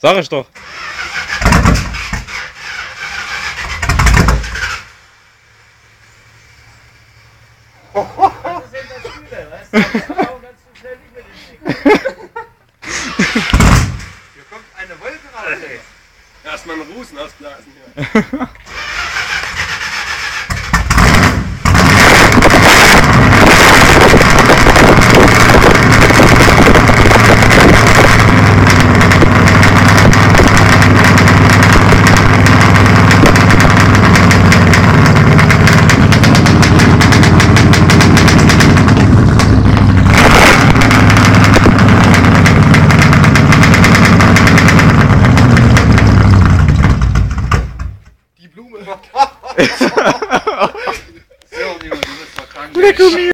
Sag ich doch. Hier kommt eine Wolke raus. Erstmal einen Rußen ausblasen hier.